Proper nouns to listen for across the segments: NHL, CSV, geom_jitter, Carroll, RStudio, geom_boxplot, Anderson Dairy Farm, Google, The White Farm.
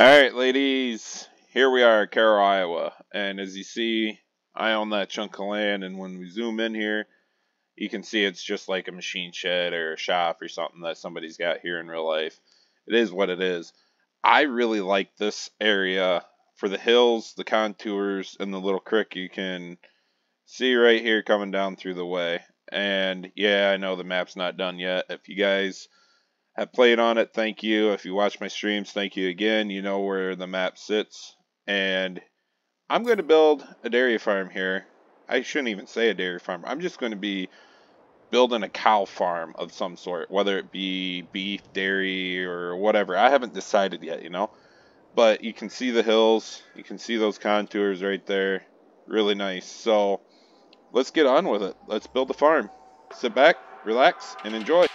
Alright ladies, here we are at Carroll, Iowa, and as you see, I own that chunk of land, and when we zoom in here, you can see it's just like a machine shed or a shop or something that somebody's got here in real life. It is what it is. I really like this area for the hills, the contours, and the little creek you can see right here coming down through the way. And yeah, I know the map's not done yet. If you guys have played on it, thank you. If you watch my streams, thank you again. You know where the map sits. And I'm going to build a dairy farm here. I shouldn't even say a dairy farm. I'm just going to be building a cow farm of some sort, whether it be beef, dairy, or whatever. I haven't decided yet, you know. But you can see the hills. You can see those contours right there. Really nice. So let's get on with it. Let's build the farm. Sit back, relax, and enjoy.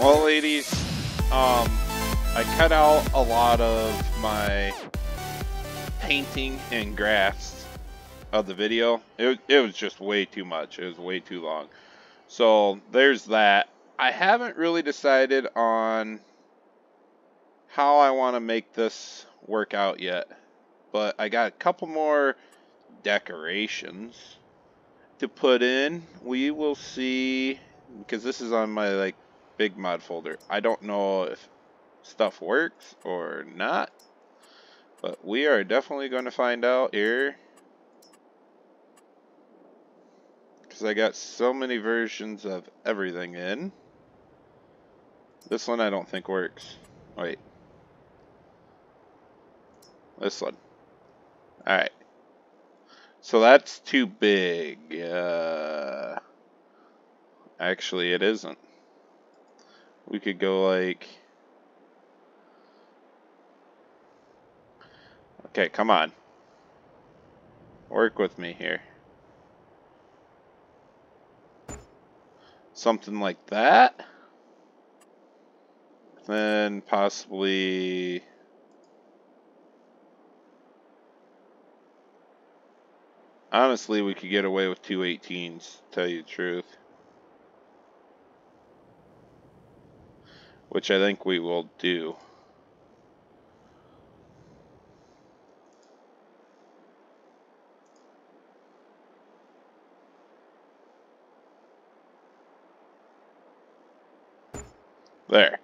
Well, ladies, I cut out a lot of my painting and graphs of the video. It was just way too much. It was way too long. So there's that. I haven't really decided on how I want to make this work out yet, but I got a couple more decorations to put in. We will see, because this is on my like big mod folder. I don't know if stuff works or not, but we are definitely going to find out here, because I got so many versions of everything in. This one I don't think works. Wait. This one. Alright. So that's too big. Actually, it isn't. We could go like... Okay, come on. Work with me here. Something like that. Then possibly... Honestly, we could get away with 2 18s, to tell you the truth. Which I think we will do. There.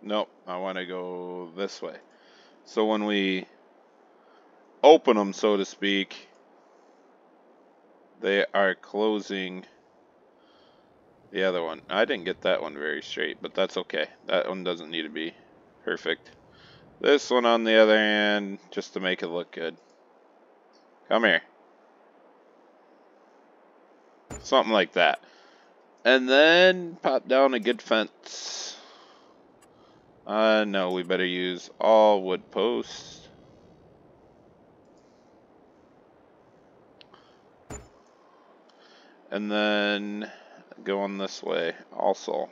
Nope, I want to go this way. So when we open them, so to speak, they are closing the other one. I didn't get that one very straight, but that's okay. That one doesn't need to be perfect. This one, on the other hand, just to make it look good. Come here. Something like that. And then pop down a good fence. No, we better use all wood posts. And then going this way also.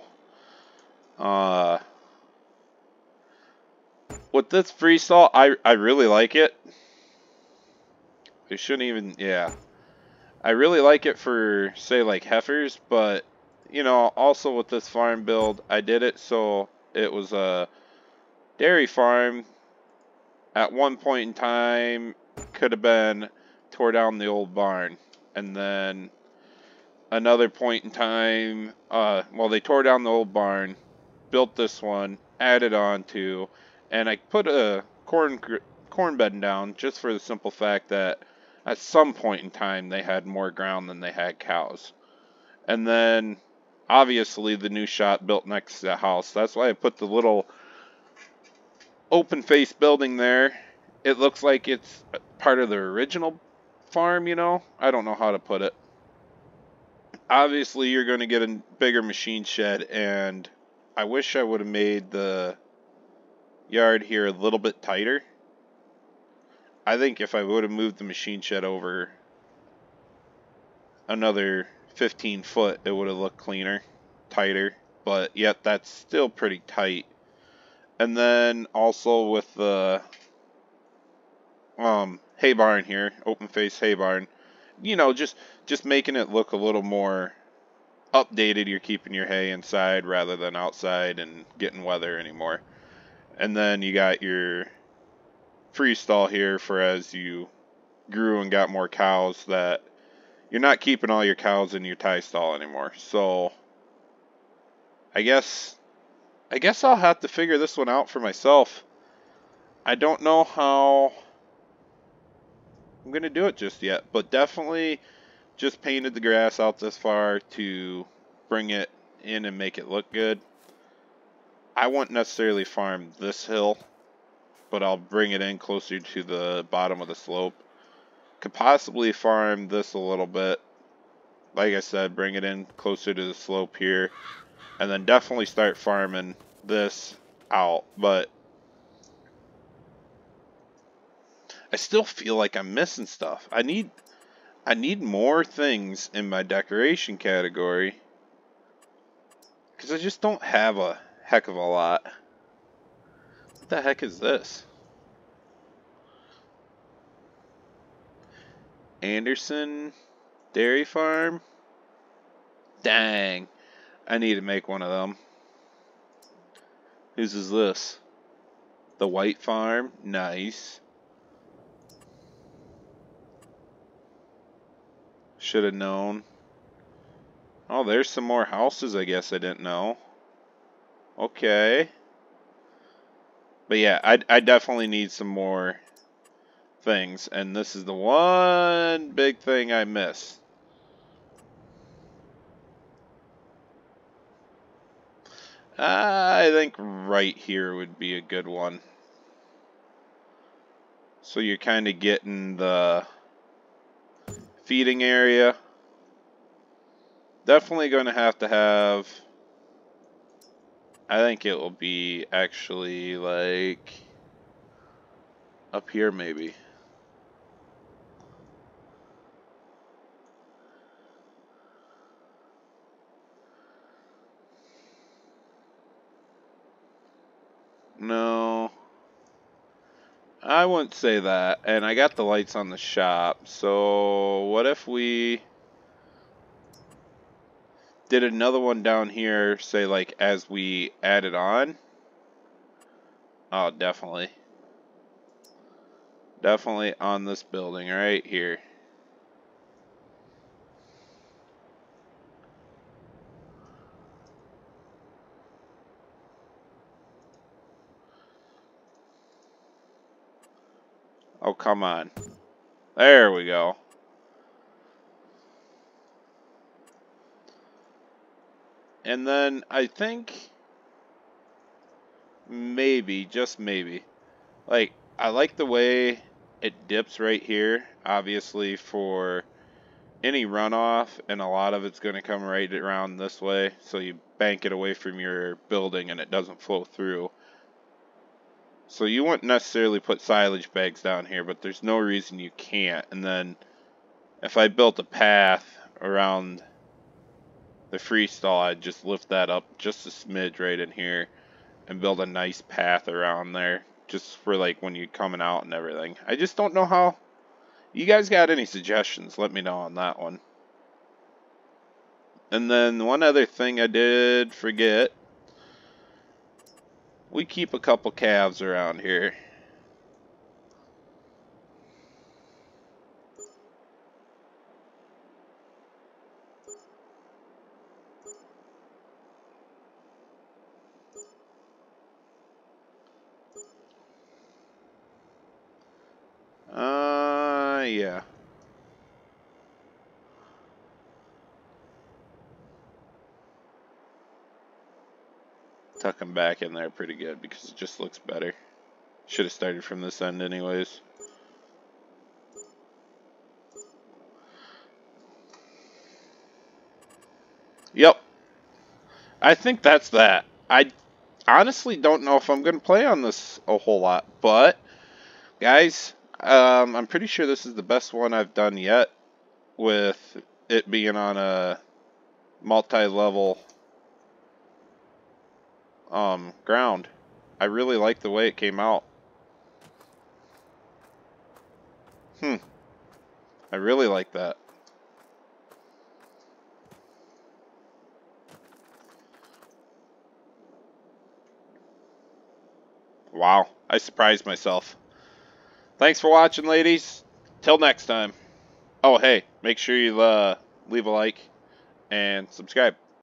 With this freestyle, I really like it. They shouldn't even, yeah. I really like it for, say, like heifers, but, you know, also with this farm build, I did it so... It was a dairy farm at one point in time. Could have been tore down the old barn, and then another point in time, well, they tore down the old barn, built this one, added on to, and I put a corn bed down just for the simple fact that at some point in time they had more ground than they had cows. And then obviously the new shop built next to the house. That's why I put the little open face building there. It looks like it's part of the original farm, you know? I don't know how to put it. Obviously you're going to get a bigger machine shed, and I wish I would have made the yard here a little bit tighter. I think if I would have moved the machine shed over another 15 foot, it would have looked cleaner, tighter, but yet that's still pretty tight. And then also with the hay barn here, open face hay barn, you know, just making it look a little more updated. You're keeping your hay inside rather than outside and getting weather anymore. And then you got your freestall here for as you grew and got more cows, that you're not keeping all your cows in your tie stall anymore. So I guess I'll have to figure this one out for myself. I don't know how I'm gonna do it just yet, but definitely just painted the grass out this far to bring it in and make it look good. I won't necessarily farm this hill, but I'll bring it in closer to the bottom of the slope. Could possibly farm this a little bit. Like I said, bring it in closer to the slope here, and then definitely start farming this out. But I still feel like I'm missing stuff. I need more things in my decoration category, because I just don't have a heck of a lot. What the heck is this? Anderson Dairy Farm? Dang. I need to make one of them. Whose is this? The White Farm? Nice. Should have known. Oh, there's some more houses I guess I didn't know. Okay. But yeah, I definitely need some more things, and this is the one big thing I miss. I think right here would be a good one. So you're kind of getting the feeding area. Definitely going to have, I think it will be actually like up here maybe. No, I wouldn't say that. And I got the lights on the shop. So what if we did another one down here, say like as we add it on? Oh, definitely. Definitely on this building right here. Oh, come on. There we go. And then I think maybe, just maybe, like, I like the way it dips right here, obviously, for any runoff, and a lot of it's going to come right around this way, so you bank it away from your building and it doesn't flow through. So you wouldn't necessarily put silage bags down here, but there's no reason you can't. And then if I built a path around the freestall, I'd just lift that up just a smidge right in here and build a nice path around there just for like when you're coming out and everything. I just don't know how. You guys got any suggestions? Let me know on that one. And then one other thing I did forget. We keep a couple calves around here. Yeah. Tuck them back in there pretty good because it just looks better. Should have started from this end anyways. Yep. I think that's that. I honestly don't know if I'm going to play on this a whole lot, but guys, I'm pretty sure this is the best one I've done yet with it being on a multi-level ground. I really like the way it came out. I really like that. Wow, I surprised myself. Thanks for watching, ladies. Till next time. Oh, hey, make sure you leave a like and subscribe.